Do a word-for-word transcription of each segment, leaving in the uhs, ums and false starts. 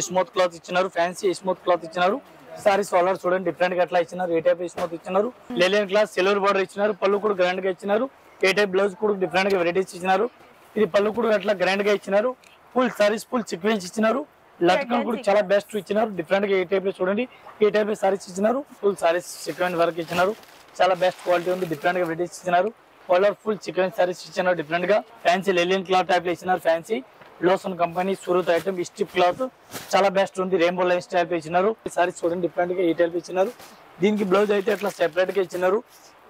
Smooth cloth इच्चिनारू fancy smooth cloth इच्चिनारू sari solar चूडंడి different గా అట్లా ఇచ్చినారు ఏ టైప్ స్మూత్ ఇచ్చినారు లెలిన్ క్లాత్ సిల్వర్ బోర్డర్ ఇచ్చినారు పల్లు కూడా గ్రాండ్ గా ఇచ్చినారు ఏ టైప్ బ్లౌజ్ కూడా డిఫరెంట్ గా వెరైటీస్ ఇచ్చినారు ఇది పల్లు కూడా అట్లా గ్రాండ్ గా ఇచ్చినారు ఫుల్ సారీస్ ఫుల్ సీక్వెన్స్ ఇచ్చినారు లట్కన్ కూడా చాలా బెస్ట్ ఇచ్చినారు డిఫరెంట్ గా ఏ టైప్ చూడండి ఏ టైప్ సారీస్ ఇచ్చినారు ఫుల్ సారీస్ సీక్వెన్స్ వర్క్ ఇచ్చినారు చాలా బెస్ట్ క్వాలిటీ ఉంది డిఫరెంట్ గా వెరైటీస్ ఇచ్చినారు కలర్ ఫుల్ సీక్వెన్స్ సారీస్ ఇచ్చినారు డిఫరెంట్ గా ఫ్యాన్సీ లెలిన్ క్లాత్ టైప్ లో ఇచ్చినారు fancy lotion company Surat item strip cloth चला बेस्ट रेनबो लाइन टाइप इच्छिनारू सारी चूडंడి डिफरेंट గా टाइप इच्छिनारू దీనికి బ్లౌజ్ అయితే అట్లా సెపరేట్ గా ఇచ్చినారు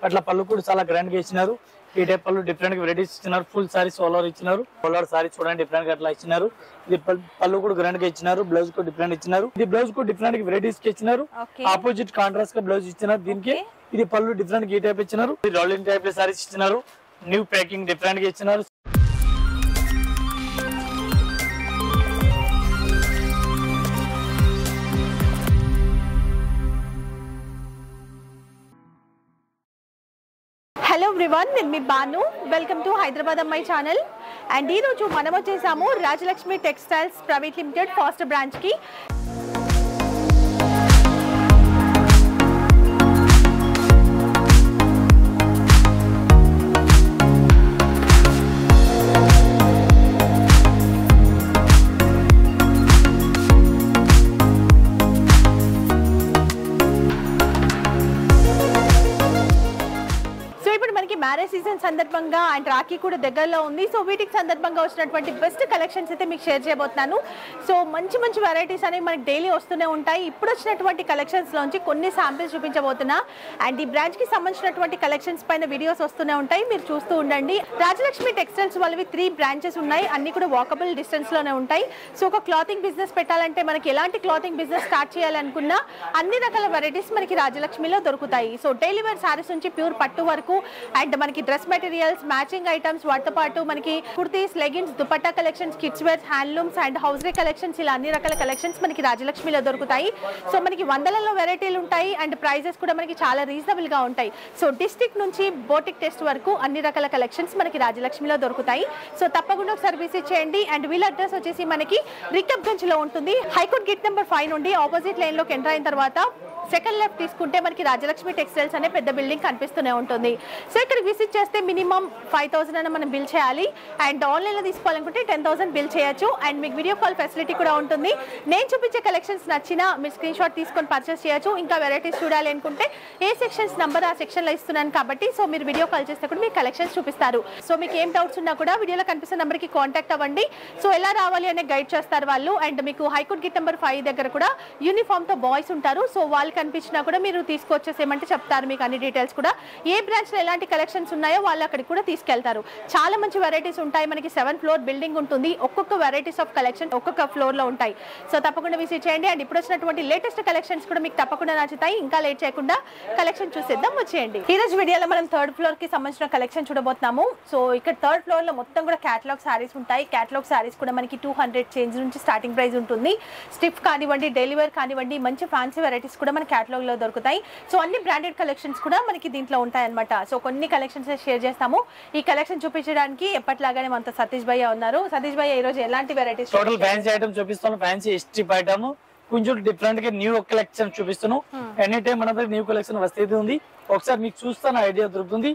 అట్లా పళ్ళు కూడా చాలా గ్రాండ్ గా ఇచ్చినారు ఈ టైప్ పళ్ళు డిఫరెంట్ గా వెరైటీస్ ఇచ్చినారు ఫుల్ సారీ సోలార్ ఇచ్చినారు సోలార్ సారీ చూడండి డిఫరెంట్ గా అట్లా ఇచ్చినారు ఇది పళ్ళు కూడా గ్రాండ్ గా ఇచ్చినారు బ్లౌజ్ కూడా డిఫరెంట్ ఇచ్చినారు ఇది బ్లౌజ్ కూడా డిఫరెంట్ గా వెరైటీస్ కి ఇచ్చినారు ఆపోజిట్ కాంట్రాస్ట్ గా బ్లౌజ్ ఇచ్చినారు దీనికి ఇది పళ్ళు డిఫరెంట్ గా టైప్ ఇచ్చినారు ఇది రోలింగ్ టైప్ లో సారీస్ ఇచ్చినారు న్యూ ప్యాకింగ్ డిఫరెంట్ గా ఇచ్చినారు హలో ఎవ్రీవన్ నేను మీ బాను వెల్కమ్ టు హైదరాబాద్ అమ్మాయి ఛానల్ అండ్ ఈ రోజు మనం వచ్చేసాము Raj Lakshmi textiles private limited first branch కి మ్యారేజ్ సీజన్ సందర్భంగా అండ్ రాఖీ కూడా దగ్గరలో ఉంది సో వీటికి సందర్భంగా వచ్చినటువంటి బెస్ట్ కలెక్షన్స్ అయితే మీకు షేర్ చేయబోతున్నాను సో మంచి మంచి వెరైటీస్ అనేవి మనకి డైలీ వస్తూనే ఉంటాయి ఇప్పుడు వచ్చినటువంటి కలెక్షన్స్లోంచి కొన్ని శాంపిల్స్ చూపించబోతున్నా అండ్ ఈ బ్రాంచ్కి సంబంధించినటువంటి కలెక్షన్స్ పైన వీడియోస్ వస్తూనే ఉంటాయి మీరు చూస్తూ ఉండండి రాజలక్ష్మి టెక్స్టైల్స్ వాళ్ళవి త్రీ బ్రాంచెస్ ఉన్నాయి అన్ని కూడా వాకబుల్ డిస్టెన్స్లోనే ఉంటాయి సో ఒక క్లాతింగ్ బిజినెస్ పెట్టాలంటే మనకి ఎలాంటి క్లాతింగ్ బిజినెస్ స్టార్ట్ చేయాలనుకున్నా అన్ని రకాల వెరైటీస్ మనకి రాజలక్ష్మిలో దొరుకుతాయి సో డైలీ వేర్ శారీస్ నుంచి ప్యూర్ పట్టు వరకు అండ్ మనకి డ్రెస్ మెటీరియల్స్ మ్యాచింగ్ ఐటమ్స్ వాటితో పాటు మనకి kurtis leggings dupatta collections kids wear handlooms and hosiery collections ఇలా అన్ని రకాల కలెక్షన్స్ మనకి రాజలక్ష్మిలో దొరుకుతాయి సో మనకి వందలలో వెరైటీలు ఉంటాయి అండ్ ప్రైజెస్ కూడా మనకి చాలా రీజనబుల్గా ఉంటాయి సో డిస్ట్రిక్ట్ నుంచి బోటిక్ టెస్ట్ వరకు అన్ని రకాల కలెక్షన్స్ మనకి రాజలక్ష్మిలో దొరుకుతాయి సో తప్పకుండా ఒకసారి విజిట్ చేయండి అండ్ వీళ్ళ అడ్రస్ వచ్చేసి మనకి రికబ్గంజ్లో ఉంటుంది హైకోర్ట్ గేట్ నెంబర్ ఫైవ్ నుండి ఆపోజిట్ లైన్లోకి ఎంటర్ అయిన తర్వాత సెకండ్ లెఫ్ట్ తీసుకుంటే మనకి రాజలక్ష్మి టెక్స్టైల్స్ అనే పెద్ద బిల్డింగ్ కనిపిస్తూనే ఉంటుంది సో ఇక్కడ విజిట్ చేస్తే మినిమం ఫైవ్ థౌసండ్ అయినా మనం బిల్ చేయాలి అండ్ ఆన్లైన్లో తీసుకోవాలనుకుంటే టెన్ థౌసండ్ బిల్ చేయొచ్చు అండ్ మీకు వీడియో కాల్ ఫెసిలిటీ కూడా ఉంటుంది నేను చూపించే కలెక్షన్స్ నచ్చినా మీరు స్క్రీన్ షాట్ తీసుకొని పర్చేస్ చేయొచ్చు ఇంకా వెరైటీస్ చూడాలి అనుకుంటే ఏ సెక్షన్స్ నెంబర్ ఆ సెక్షన్లో ఇస్తున్నాను కాబట్టి సో మీరు వీడియో కాల్ చేస్తే కూడా మీకు కలెక్షన్స్ చూపిస్తారు సో మీకు ఏం డౌట్స్ ఉన్నా కూడా వీడియోలో కనిపిస్తున్న నెంబర్కి కాంటాక్ట్ అవ్వండి సో ఎలా రావాలి అనే గైడ్ చేస్తారు వాళ్ళు అండ్ మీకు హైకోర్ట్ గేట్ నెంబర్ ఫైవ్ దగ్గర కూడా యూనిఫామ్తో బాయ్స్ ఉంటారు సో వాళ్ళు కనిపించినా కూడా మీరు తీసుకొచ్చేసేమంటే చెప్తారు మీకు అన్ని డీటెయిల్స్ కూడా ఏ బ్రాంచ్లో ఎలాంటి కలెక్షన్స్ ఉన్నాయో వాళ్ళు అక్కడికి కూడా తీసుకెళ్తారు చాలా మంచి వెరైటీస్ ఉంటాయి మనకి సెవెన్ ఫ్లోర్ బిల్డింగ్ ఉంటుంది ఒక్కొక్క వెరైటీస్ ఆఫ్ కలెక్షన్ ఒక్కొక్క ఫ్లోర్లో ఉంటాయి సో తప్పకుండా విజిట్ చేయండి అండ్ ఇప్పుడు వచ్చినటువంటి లేటెస్ట్ కలెక్షన్స్ కూడా మీకు తప్పకుండా నచ్చుతాయి ఇంకా లేట్ చేయకుండా కలెక్షన్ చూసేద్దాం వచ్చేయండి ఈ రోజు వీడియోలో మనం థర్డ్ ఫ్లోర్కి సంబంధించిన కలెక్షన్ చూడబోతున్నాము సో ఇక్కడ థర్డ్ ఫ్లోర్లో మొత్తం కూడా క్యాటలాగ్ శారీస్ ఉంటాయి క్యాటలాగ్ శారీస్ కూడా మనకి టూ హండ్రెడ్ చేంజ్ నుంచి స్టార్టింగ్ ప్రైస్ ఉంటుంది స్టిఫ్ కానివ్వండి డైలీ వేర్ కానివ్వండి మంచి ఫ్యాన్సీ వెరైటీస్ కూడా మన క్యాటలాగ్లో దొరుకుతాయి సో అన్ని బ్రాండెడ్ కలెక్షన్స్ కూడా మనకి దీంట్లో ఉంటాయన్నమాట సో కొన్ని కలెక్షన్స్ షేర్ చేస్తాము ఈ కలెక్షన్ చూపించడానికి ఎప్పటిలాగానే మనతో సతీష్ భయ్య ఉన్నారు సతీష్ భయ్య ఈ రోజు ఎలాంటి వెరైటీస్ టోటల్ ఫ్యాన్సీ ఐటమ్ చూపిస్తాను ఫ్యాన్సీ స్ట్రిప్ ఐటమ్ కొంచెం డిఫరెంట్ గా న్యూ కలెక్షన్ చూపిస్తాను ఎనీ టైం మన దగ్గర న్యూ కలెక్షన్ వస్తేది ఉంది ఒకసారి మీకు చూస్తాను ఐడియా దొరుకుతుంది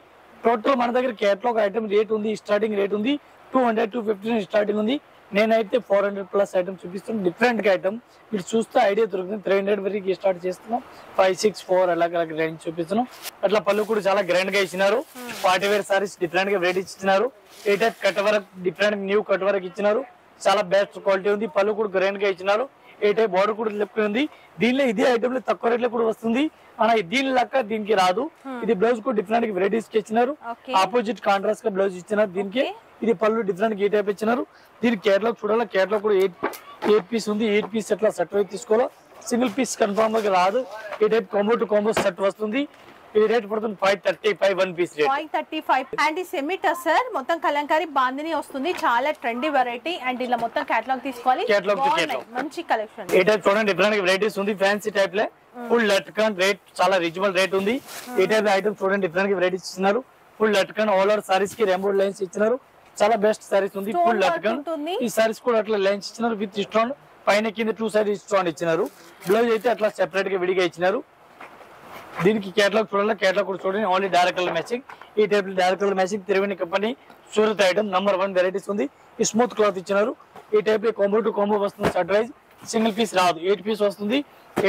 టోటల్ మన దగ్గర క్యాటలాగ్ ఐటమ్ రేట్ ఉంది స్టార్టింగ్ రేట్ ఉంది two hundred two fifty starting ఉంది నేనైతే ఫోర్ హండ్రెడ్ ప్లస్ ఐటమ్ చూపిస్తున్నాను డిఫరెంట్ గా ఐటమ్ మీరు చూస్తే ఐడియా దొరుకుతుంది త్రీ హండ్రెడ్ వరకు స్టార్ట్ చేస్తున్నాం ఫైవ్ సిక్స్ ఫోర్ అలాగ అలాగ రేంజ్ చూపిస్తున్నాం అట్లా పళ్ళు కూడా చాలా గ్రాండ్ గా ఇచ్చినారు పార్టీ వేర్ సారీస్ డిఫరెంట్ గా వెరైటీ ఇచ్చినారు ఏ టైప్ కట్ వరకు డిఫరెంట్ న్యూ కట్ వరకు ఇచ్చినారు చాలా బెస్ట్ క్వాలిటీ ఉంది పళ్ళు కూడా గ్రాండ్ గా ఇచ్చినారు ఏ టైప్ బార్డర్ కూడా లెఫ్ట్ ఉంది దీనిలో ఇదే ఐటమ్ లో తక్కువ రేట్ లో కూడా వస్తుంది అలా దీని లెక్క దీనికి రాదు ఇది బ్లౌజ్ కూడా డిఫరెంట్ వెరైటీస్ కి ఇచ్చినారు ఆపోజిట్ కాంట్రాస్ట్ గా బ్లౌజ్ ఇచ్చినారు దీనికి ఇది పళ్ళు డిఫరెంట్ ఏ టైప్ ఇచ్చినారు దీని కేరళ చూడాలి కేరళ కూడా ఎయిట్ ఎయిట్ పీస్ ఉంది ఎయిట్ పీస్ ఎట్లా సెట్ అయితే తీసుకోవాలా సింగిల్ పీస్ కన్ఫర్మ్ గా రాదు ఈ type combo to combo set వస్తుంది ఈ రేట్ పడుతుంది five thirty five one piece five thirty five and ఈ సెమీటా సార్ మొత్తం కలంకారీ బాందిని వస్తుంది చాలా ట్రెండీ వెరైటీ అండ్ ఇలా మొత్తం కేటలాగ్ తీసుకోవాలి మంచి కలెక్షన్ ఈ టైప్ చూడండి డిఫరెంట్ వెరైటీస్ ఉంది ఫ్యాన్సీ టైప్ లో ఫుల్ లట్కన్ రేట్ చాలా రీజనబుల్ రేట్ ఉంది ఈ టైప్ ఐటమ్ చూడండి డిఫరెంట్ వెరైటీస్ ఇస్తున్నారు full latkan all over saris కి రెయిన్బో లైన్స్ ఇచ్చినారు చాలా బెస్ట్ సారీస్ ఉంది ఫుల్ లట్కన్ ఈ సారీస్ కూడా అట్లా లైన్స్ ఇచ్చినారు విత్ స్టోన్ पैन किंद टू साइड स्टोन इच्छा ब्लौज अट्ला सेपरेट विडिगा इच्चारू దీనికి కేటలాగ్ చూడాలి కేటలాగ్ కూడా చూడండి ఓన్లీ డైరెక్ట్ కలర్ మ్యాచింగ్ ఈ టైప్ లో direct colour matching Tiruvani company Surat item number one varieties ఉంది ఈ స్మూత్ క్లాత్ ఇచ్చినారు ఈ టైప్ లో కాంబో టు కాంబో వస్తుంది సెట్ వైస్ సింగిల్ పీస్ రాదు एट పీస్ వస్తుంది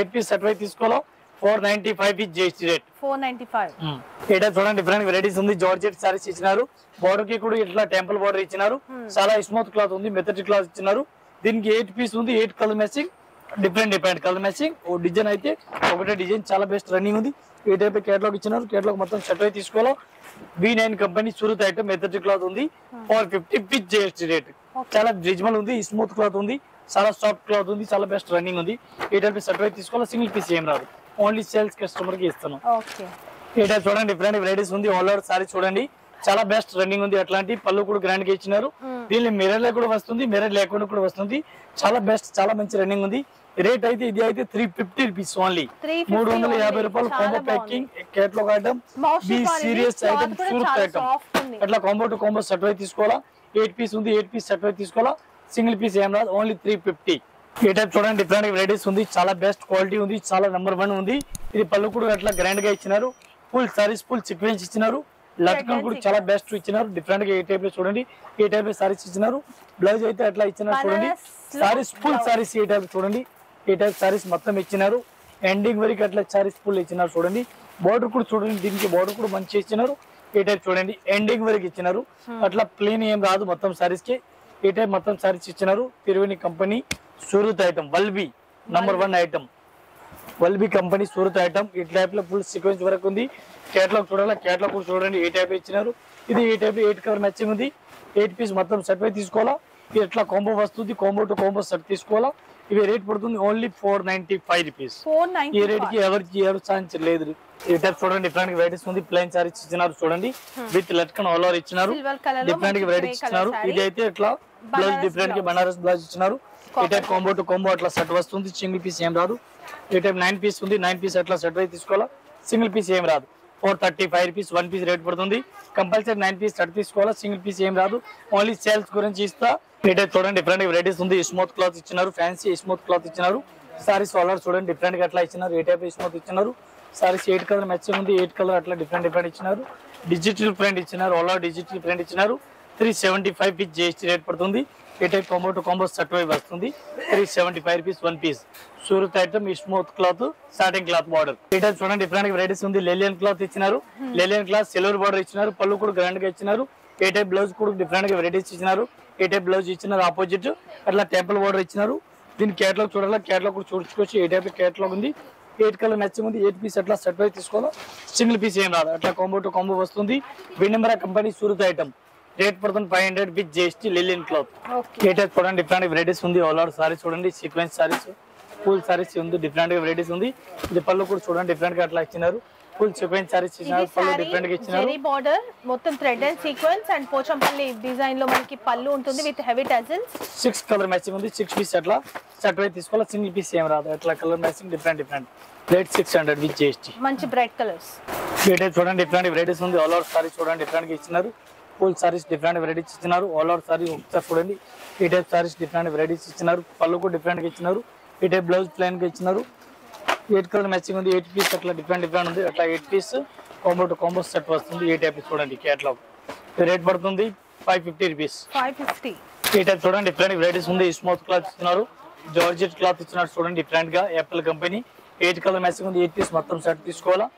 एट పీస్ సెట్ వైస్ తీసుకోవాలో four ninety five is GST rate four ninety five ఏడ చూడండి డిఫరెంట్ వెరైటీస్ ఉంది జార్జెట్ సారీస్ ఇచ్చినారు బోర్డర్ కి కూడా ఇట్లా టెంపుల్ బోర్డర్ ఇచ్చినారు చాలా స్మూత్ క్లాత్ ఉంది మెథడ్ క్లాత్ ఇచ్చినారు దీనికి एट పీస్ ఉంది eight colour matching different different colour matching और डिजाइन अच्छे डिजाइन चाल बेस्ट रनिंग कैटलॉग इच्छा कैटलॉग मतलब सैटवे B nine company Surat item method cloth four fifty with GST rate चाल रिजनेबल स्मूथ क्लॉथ चाल सॉफ्ट क्लॉथ चाल best running सैटवे single piece only sales customer की चूँ different varieties all over sari चूँगी चाल best running अट्लांटी पल्लू ग्रांड गा इच्चारू దీని మిర్రర్ లేకుండా వస్తుంది మిర్రర్ లేకుండా కూడా వస్తుంది చాలా బెస్ట్ చాలా మంచి రన్నింగ్ ఉంది రేట్ అయితే ఇది అయితే three fifty rupees only three fifty రూపాయలు combo packing catalogue item B series item Surat item అట్లా combo to combo set wise తీసుకోవాలా एट పీస్ ఉంది एट పీస్ సెట్ వై తీసుకోవాలా సింగిల్ పీస్ ఏం రాదు ఓన్లీ थ्री फिफ्टी ఏ టైప్ చూడండి different varieties ఉంది చాలా బెస్ట్ క్వాలిటీ ఉంది చాలా నంబర్ वन ఉంది ఇది పల్లు కూడా అట్లా గ్రాండ్ గా ఇచ్చినారు ఫుల్ సారీస్ ఫుల్ సీక్వెన్స్ ఇచ్చినారు लटकन चला बेस्ट इच्छा डिफरेंट चूँगी सारी ब्लौज अट्ला चूँ सारी फुल सारी चूँगी सारी मतलब इच्छा एंडिंग वरी अट्ला सारी फुल इच्छा चूँगी बॉर्डर चूँगी दी बॉर्डर मैं टाइप चूँगी एंडिंग वरी इच्छा अट्ला प्लेन एम रात मतलब सारीस के टाइप मतलब सारीस इच्छा तिरुवनी कंपनी सूरत आइटम वल्बी नंबर वन आइटम वल्बी company Surat item type full sequence work catalogue चूड़ा कैटलॉग चूँगी ए टाइप इच्छा इधी type eight colour matching eight piece मतलब सैटे इला कांबो वस्तु कांबो टू कांबो सैटा इवे रेट पड़ती only four ninety five rupees rate की एवर की एवर चांस लेकिन चूँ डिफरेंट वैरायटी प्लेन सारी इच्छा चूँगी वित् लटकन ऑल ओवर इच्छा डिफरेंट वैरायटी इच्छा इधे इला ब्लौज डिफरेंट बनारस ब्लौज इच्छा टाइप कांबो टू कांबो अट्ला सेट वस्तुंदी सिंगल पीस एम रादु ये टाइप नाइन पीस उंदी नाइन पीस अट्ला सेट वाइज तीसुकोवाला सिंगल पीस एम रादु four thirty five rupees one piece rate पड़ुतुंदी कंपल्सरी नाइन पीस सेट तीसुकोवाला सिंगल पीस एम रादु ओनली सेल्स गुरिंचि इस्ता ये टाइप चूडंडी डिफरेंट वेराइटीज उंदी स्मूथ क्लॉथ इच्चारू फैंसी स्मूथ क्लॉथ इच्चारू सारीस कलर चूडंडी डिफरेंट गा अट्ला इच्चारू ये टाइप स्मूथ इच्चारू सारीस एट कलर मैचिंग उंदी एट कलर अट्ला डिफरेंट डिफरेंट इच्चारू डिजिटल प्रिंट इच्चारू ऑल ओवर डिजिटल प्रिंट इच्चारू three seventy five piece GST rate पड़ुतुंदी एटे combo to combo set wise वस्तुंदी three seventy five rupees one piece Surat item smooth cloth satin cloth border एटे चूडंडी different varieties उंदी linen cloth इच्चारू linen cloth silver border इच्चारू पल्लू कूडा grand गा इच्चारू ए टाइप ब्लौज कूडा डिफरेंट वैरायटीज इच्चारू ए टाइप ब्लौज इच्चारू आपोजिट अट्ला टेंपल बॉर्डर इच्चारू दीनि कैटलॉग चूडाला कैटलॉग कूडा चूडुकोवच्चु ए टाइप कैटलॉग उंदी एट कलर मैचिंग उंदी एट पीस अट्ला सेट वाइज तीसुकोवाला सिंगल पीस एम रादु अट्ला कांबो टू कांबो वस्तुंदी Vinamra company Surat item rate पड़ता five hundred with GST linen cloth ये टाइप चूँ different varieties all over sari चूँ sequence saris full saris different varieties उ पल्लू चूँ डिफरेंट अट्ला full sequence saris pallu different zari border मोत्तम thread and sequence and Pochampally design लो मनकी पल्लू उंटुंदी with heavy tassels six colour matching उंदी सिक्स पीस अट्ला सेट वाइज तीसुकोवाला सिंगल पीस एम रादु अट्ला colour matching different different rate six hundred with GST मंची ब्राइट कलर्स ये टाइप चूँ different varieties all over sari चूँ डिफरेंट गा इच्चारू फुल सारीस डिफरेंट वैरायटीज इच्चारू ऑल ओवर सारी चूँगी ये टाइप सारीस डिफरेंट वैरायटीज इच्चारू पल्लू को डिफरेंट इच्चारू ये टाइप ब्लौज प्लेन इच्चारू eight colour matching eight piece अट्ला डिफरेंट डिफरेंट अट्ला eight piece combo to combo set वस्तुंदी ये टाइप चूँगी कैटलॉग रेट पड़ती five fifty rupees five fifty ये टाइप चूँ डिफरेंट वैरायटीज उंदी स्मूथ क्लॉथ इच्चारू जॉर्जेट क्लॉथ इच्चारू चूँ डिफरेंट गा Apple company eight colour matching eight piece मोत्तम सेट तीसुकोवाला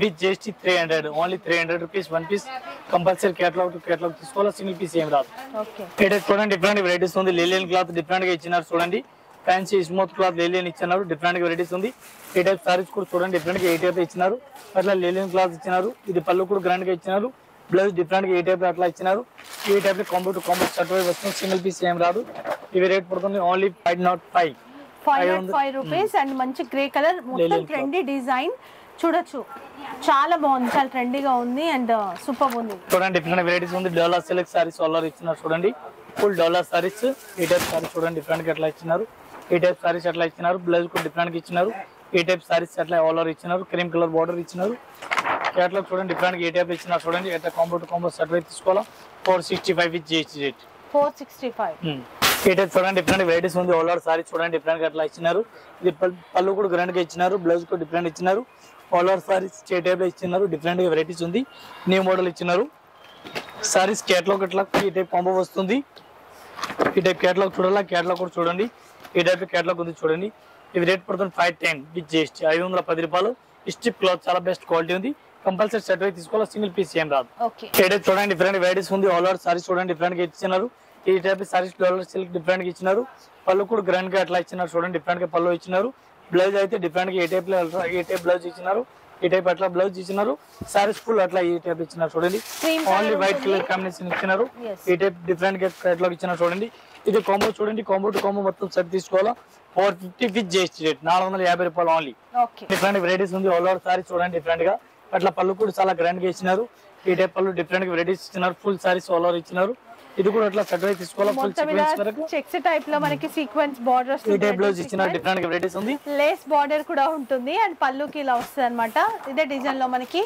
with GST three hundred only three hundred rupees one piece compulsory catalogue to catalogue తీసుకోవాల సింగిల్ పీస్ ఏం రాదు ఓకే ఇక్కడ చూడండి డిఫరెంట్ వెరైటీస్ ఉంది లిలియన్ క్లాత్ డిఫరెంట్ గా ఇచ్చినారు చూడండి ఫ్యాన్సీ స్మూత్ క్లాత్ లిలియన్ ఇచ్చినారు డిఫరెంట్ వెరైటీస్ ఉంది ఈ టైప్ సారీస్ కూడా చూడండి డిఫరెంట్ గా ఏ టైప్ ఇచ్చినారు అట్లా లిలియన్ క్లాత్ ఇచ్చినారు ఇది పల్లు కూడా గ్రాండ్ గా ఇచ్చినారు బ్లౌజ్ డిఫరెంట్ గా ఏ టైప్ అట్లా ఇచ్చినారు ఈ type combo to combo set why వస్తుంది సింగిల్ పీస్ ఏం రాదు ఇవి రేట్ పడుతుంది only five hundred five five hundred five rupees and మంచి గ్రే కలర్ మొత్తం ట్రెండీ డిజైన్ చూడొచ్చు చాలా బాగుంది చాలా ట్రెండీగా ఉంది అండ్ సూపర్ ఉంది చూడండి డిఫరెంట్ వెరైటీస్ ఉంది డాలర్ సెలెక్ట్ సారీస్ ఆల్ఆర్ ఇచ్చినారు చూడండి ఫుల్ డాలర్ సారీస్ ఈ టైప్ సారీస్ చూడండి డిఫరెంట్ గా అట్లా ఇచ్చినారు ఈ టైప్ సారీస్ అట్లా ఇచ్చినారు బ్లౌజ్ కూడా డిఫరెంట్ గా ఇచ్చినారు ఈ టైప్ సారీస్ అట్లా ఆల్ఆర్ ఇచ్చినారు క్రీమ్ కలర్ బోర్డర్ ఇచ్చినారు కేటలాగ్ చూడండి డిఫరెంట్ గా ఈ టైప్ ఇచ్చినారు చూడండి ఎంత combo to combo set wise తీసుకోవాలా four sixty five with GST rate four sixty five चूँ डिफरेंट वेरइटीस ओवर सारी चूँ डिफरेंट अट्ला पल्लू ग्रैंड का इच्छा ब्लौज को डिफरेंट इच्छा ओवर सारी टाइप इच्छा डिफरेंट वेरइटीस न्यू मॉडल इच्छा सारी कैटलॉग टाइप कांबो वस्तु टाइप कैटलॉग चूड़ा कैटलॉग चूँगी टाइप कैटलॉग चूँगी इवे रेट पड़ता फाइव टेन विथ जीएसटी ऐद वाल पद रूपये स्ट्रिप क्लॉथ चाला best quality compulsory certificate single piece चूँ डिफरेंट वेरइटीस ओवर सारी चूँ डिफरेंट इच्छा ఈ type saris dollar silk different గా ఇచ్చినారు పల్లు కూడా గ్రాండ్ గా అట్లా ఇచ్చినారు చూడండి డిఫరెంట్ గా పల్లు ఇచ్చినారు బ్లౌజ్ అయితే డిఫరెంట్ గా ఏ టైప్ లో ఏ టైప్ బ్లౌజ్ ఇచ్చినారు ఈ టైప్ అట్లా బ్లౌజ్ ఇచ్చినారు సారీస్ ఫుల్ అట్లా ఈ టైప్ ఇచ్చినారు చూడండి ఓన్లీ వైట్ కలర్ కాంబినేషన్ ఇచ్చినారు ఈ టైప్ డిఫరెంట్ గా కేటలాగ్ ఇచ్చినారు చూడండి ఇది కాంబో చూడండి కాంబో టు కాంబో మొత్తం సెట్ తీసుకోవాలా four fifty with GST rate నాలుగు వందల యాభై రూపాయలు ఓన్లీ డిఫరెంట్ వెరైటీస్ ఉంది ఆల్ ఓవర్ సారీస్ చూడండి డిఫరెంట్ గా అట్లా పల్లు కూడా చాలా గ్రాండ్ గా ఇచ్చినారు ఈ టైప్ పల్లు డిఫరెంట్ గా వెరైటీస్ ఇచ్చినారు ఫుల్ సారీస్ ఆల్ ఓవర్ ఇచ్చినారు ఇది కూడా అట్లా సెట్ అయి తీసుకోవాల ఫుల్ సీక్వెన్స్ వరకు చెక్స్ టైప్ లో మనకి సీక్వెన్స్ బోర్డర్ వస్తుంది ఈ టైప్ లో ఇచ్చిన డిఫరెంట్ వెరైటీస్ ఉంది లేస్ బోర్డర్ కూడా ఉంటుంది అండ్ పల్లుకి ఇలా వస్తదన్నమాట ఇదే డిజైన్ లో మనకి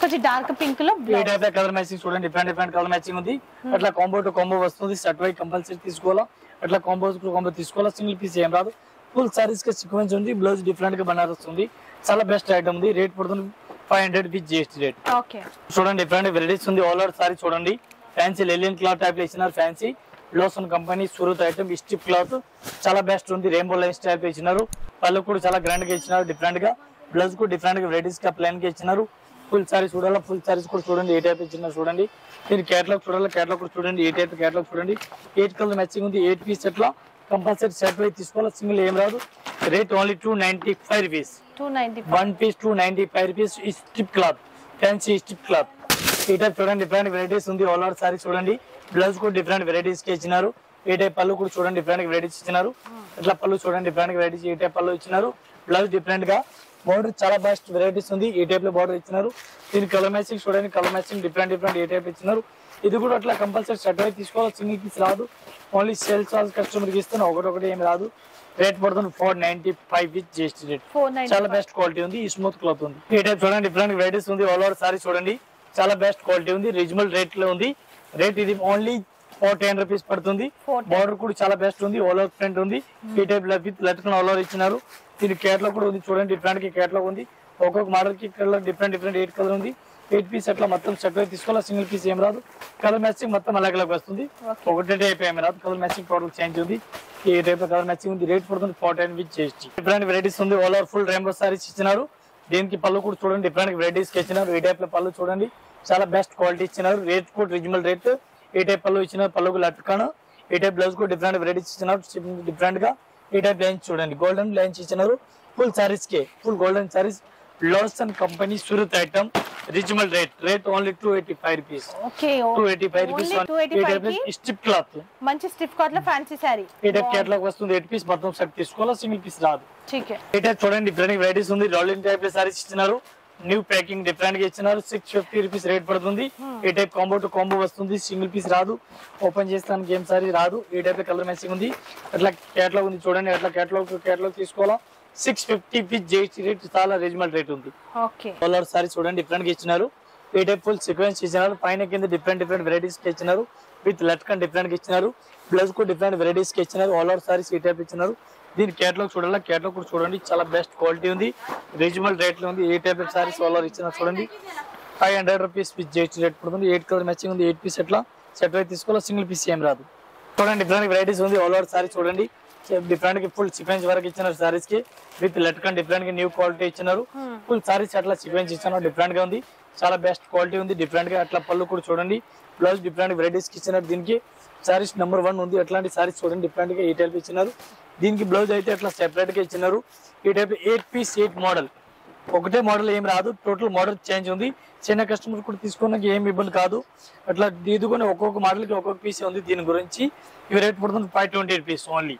కొంచెం డార్క్ పింక్ లో ఈ టైప్ లో కలర్ మ్యాచింగ్ చూడండి డిఫరెంట్ డిఫరెంట్ కలర్ మ్యాచింగ్ ఉంది అట్లా కాంబో టు కాంబో వస్తుంది సెట్ వై కంపల్సరీ తీసుకోవాల అట్లా కాంబోస్ కు కాంబో తీసుకోవాల సింగిల్ పీస్ ఏం రాదు ఫుల్ సారీస్ కి సీక్వెన్స్ ఉంది బ్లౌజ్ డిఫరెంట్ గా బనారస్ ఉంది చాలా బెస్ట్ ఐటమ్ ఉంది రేట్ పడుతుంది five hundred with GST rate okay చూడండి డిఫరెంట్ వెరైటీస్ ఉంది ఆల్ ఓవర్ సారీ చూడండి फैंसी लिनन क्लॉथ टाइप इच्छा fancy ब्लोसन company Surat item strip cloth चला बेस्ट रेनबो लाइन्स टाइप इच्छा पल्लू को चला ग्रैंड गा इच्छा डिफरेंट गा ब्लाउज को डिफरेंट वेराइटीज का प्लान गा इच्छा फुल सारी चूड़ा फुल सारी चूँगी ए टाइप इच्छा चूँगी फिर कैटलॉग चूड़ा कैटलॉग चूँगी ए टाइप कैटलॉग चूँगी eight colour matching eight piece अट्ला कंपलसरी सर्टिफिकेट सिंगल एम रादु rate only two ninety five rupees one piece two ninety five rupees strip cloth fancy strip cloth इधर चूँगी different varieties all over sari चूँगी blouse को different varieties इच्छा type pallu चूँगी different varieties इच्छा अट्ला पल्लू चूँगी डिफरेंट वेरइटीस टाइप पल्लू इच्छा ब्लाउज डिफरेंट गा बॉर्डर चला बेस्ट वेरइटीस टाइप लो बॉर्डर इच्छा दीन कलर मैचिंग चूँगी colour matching different different type इच्छा इधर కూడా అట్లా కంపల్సరీ సెట్ అయి తీసుకోవాలి సింగిల్ పీస్ రాదు ఓన్లీ సేల్ చార్జ్ కస్టమర్ కి ఇస్తాను ఒకటొకటి ఏమీ రాదు రేట్ పడుతుంది four ninety five with GST rate చాలా బెస్ట్ క్వాలిటీ ఉంది ఈ స్మూత్ క్లాత్ ఉంది ఈ టైప్ చూడండి డిఫరెంట్ వెరైటీస్ ఉంది ఆల్ ఓవర్ సారీ చూడండి చాలా బెస్ట్ క్వాలిటీ ఉంది రీజనబుల్ రేట్ లో ఉంది రేట్ ఇది ఓన్లీ ఫోర్ టెన్ రూపాయస్ పడుతుంది బోర్డర్ కూడా చాలా బెస్ట్ ఉంది ఆల్ ఓవర్ ప్రింట్ ఉంది ఈ టైప్ లో విత్ లెటర్స్ ఆల్ ఓవర్ ఇచ్చినారు దీని కేటలాగ్ కూడా ఉంది చూడండి డిఫరెంట్ కి కేటలాగ్ ఉంది ఒక్కొక్క మోడల్ కి colour different different eight colour ఉంది एट पीस अट्ला मतलब सेट तीसुकोवाला सिंगल पीस एम रादु कलर मैचिंग मतलब अलग अलग वस्तुंदी ओकटे टाइप एम रादु कलर मैचिंग प्रोडक्ट चेंज उंदी ये टाइप कलर मैचिंग उंदी रेट पड़ुतुंदी fourteen with GST different varieties उंदी all over full rainbow saris इच्चिनारु दीनिकी पल्लू कूडा चूडंडी डिफरेंट वेराइटीस के इच्चिनारु ई टाइप लो पल्लू चूडंडी चाला बेस्ट क्वालिटी इच्चिनारु रेट कूडा रीजनबल रेट ई टाइप पल्लू इच्चिनारु पल्लूकु लटकाना ई टाइप ब्लाउज कूडा डिफरेंट वेराइटीस इच्चिनारु डिफरेंट गा ई टाइप लाइन्स चूडंडी गोल्डन लाइन्स इच्चिनारु फुल सारीस के full golden saris Lawson company Surat item reasonable rate rate only two eighty five rupees okay two eighty five rupees two eighty five strip cloth మంచి strip cloth లో fancy sari ఏట catalogue వస్తుంది eight piece మొత్తం set తీసుకోవాల single piece రాదు ठीक है ఏట చూడండి డిఫరెంట్ వెరైటీస్ ఉంది రోలింగ్ టైప్ లో సారీస్ ఇస్తున్నారు న్యూ ప్యాకింగ్ డిఫరెంట్ గా ఇస్తున్నారు సిక్స్ ఫిఫ్టీ rupees రేట్ పడుతుంది ఏ టైప్ కాంబో టు కాంబో వస్తుంది సింగిల్ పీస్ రాదు ఓపెన్ చేస్తాను గేమ్ సారీ రాదు ఏ టైప్ కలర్ మ్యాచింగ్ ఉంది అట్లా కేటలాగ్ ఉంది చూడండి అట్లా కేటలాగ్ కేటలాగ్ తీసుకోవాల six fifty with GST rate చాలా రీజనబుల్ రేట్ ఉంది ఓకే కలర్ సారీ చూడండి డిఫరెంట్ గా ఇచ్చినారు ఏ టైప్ ఫుల్ సీక్వెన్స్ ఇచ్చినారు పైన కింద డిఫరెంట్ డిఫరెంట్ వెరైటీస్ కి ఇచ్చినారు విత్ లట్కన్ డిఫరెంట్ గా ఇచ్చినారు బ్లౌజ్ కు డిఫరెంట్ వెరైటీస్ కి ఇచ్చినారు ఆల్ ఓవర్ సారీస్ ఈ టైప్ ఇచ్చినారు దీని కేటలాగ్ చూడాలా కేటలాగ్ కూడా చూడండి చాలా బెస్ట్ క్వాలిటీ ఉంది రీజనబుల్ రేట్ లో ఉంది ఏ టైప్ సారీస్ ఆల్ ఓవర్ ఇచ్చినారు చూడండి ఫైవ్ హండ్రెడ్ రూపాయస్ విత్ జీఎస్టీ రేట్ పడుతుంది ఎయిట్ కలర్ మ్యాచింగ్ ఉంది ఎయిట్ పీస్ అట్లా సెట్ వై తీసుకోవాల సింగిల్ పీస్ ఏం రాదు చూడండి డిఫరెంట్ వెరైటీస్ ఉంది ఆల్ ఓవర్ సారీ చూడండి डिफरेंट की फुल सीक्वेंस वर्क इच्छा सारीस की विथ लटकन डिफरेंट की न्यू क्वालिटी इच्छा फुल सारीस अट्ला सीक्वेंस इच्छा डिफरेंट का उंदी चाला बेस्ट क्वालिटी उंदी डिफरेंट का अट्ला पल्लू कूडा चूडंडी प्लस डिफरेंट वेराइटीज इच्छा दीनिकी सारीस नंबर वन उंदी अट्लांटी सारीस चूडंडी डिफरेंट का एट टाइप इच्छा दीनिकी ब्लाउज अयिते अट्ला सेपरेट गा इच्चिनारु ई type eight piece eight model ఒకటే మోడల్ ఏమ రాదు టోటల్ మోడల్ చేంజ్ ఉంది చిన్న కస్టమర్ కూడా తీసుకోవడానికి ఏమీ ఇబ్బంది కాదు అట్లా దీదుకొని ఒక్కొక్క మోడల్ కి ఒక్కొక్క పీస్ ఉంది దీని గురించి ఇవి రేట్ పడుతుంది ఫైవ్ ట్వంటీ పీస్ ఓన్లీ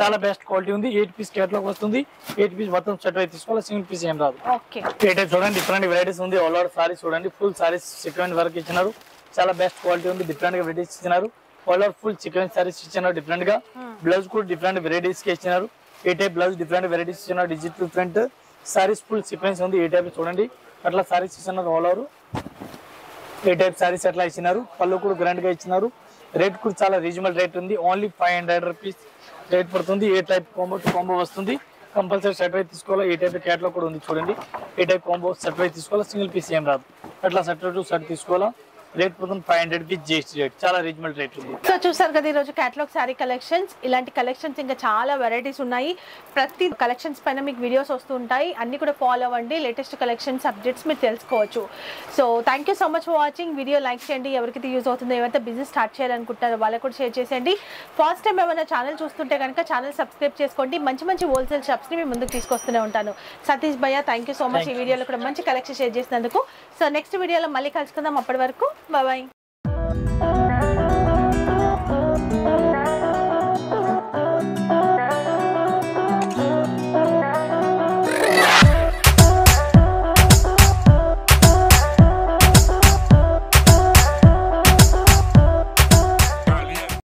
చాలా బెస్ట్ క్వాలిటీ ఉంది ఎయిట్ పీస్ కేటలాగ్ వస్తుంది ఎయిట్ పీస్ మొత్తం సెట్ అయి తీసుకోవాలి సింగిల్ పీస్ ఏమ రాదు ఓకే ఏట చూడండి డిఫరెంట్ వెరైటీస్ ఉంది ఆల్ ఓవర్ సారీ చూడండి ఫుల్ సారీస్ సెకండ్ వర్క్ ఇచ్చినారు చాలా బెస్ట్ క్వాలిటీ ఉంది డిఫరెంట్ గా వెరైటీస్ ఇచ్చినారు all over full second saris ఇచ్చినారు డిఫరెంట్ గా బ్లౌజ్ కూడా డిఫరెంట్ వెరైటీస్ కి ఇచ్చినారు ఏ టైప్ బ్లౌజ్ డిఫరెంట్ వెరైటీస్ ఇచ్చినారు digital print sari full sequence ये टाइप चूँगी अट्ला सारी आल ओवर ये टाइप सारी अट्ला पल्लू ग्रैंड इच्छा रेट चाला reasonable rate only five hundred rupees rate पड़ती है। टाइप कांबो कांबो वस्तुंदी कंपलसरी सेट वाइज तीसुकोवाली। टाइप कैटलॉग कूडा उंदी चूडंडी ए टाइप कांबो सेट वाइज तीसुकोवाली सिंगल पीस एम रादु अट्ला सेट टू सेट तीसुकोवाली रेट पड़ती फाइव हंड्रेड की जीएसटी रेट चाला रीजनबल रेट। सो चूसारु कदा ई कैटलॉग सारी कलेक्शंस इलांटी कलेक्शंस इंका चाला वेराइटीज उन्नाई प्रति कलेक्शंस पैन मीकु वीडियोस वस्तू उंटाई अन्नी कूडा फॉलो अव्वंडी लेटेस्ट कलेक्शंस अपडेट्स मीरु तेलुसुकोवच्चु। So thank you so much for watching video like चेयंडी एवरिकैते यूज अवुतुंदो एवरिकैते बिजिनेस स्टार्ट चेयालनुकुंटारो वाळ्ळकु कूडा शेर चेसेंडी। फर्स्ट टाइम एमैना चैनल चूस्तुंटे गनुक चैनल सब्सक्राइब चेसुकोंडी मंची मंची होलसेल शॉप्स नि मी मुंदुकु तीसुकोस्तूने उंटानु। सतीश भैया थैंक यू सो मच ई वीडियोलो कूडा मंची कलेक्शन शेर चेसिनंदुकु। सो नेक्स्ट वीडियोलो मल्ली कलुसुकुंदाम अप्पटि वरकु बाय बाय।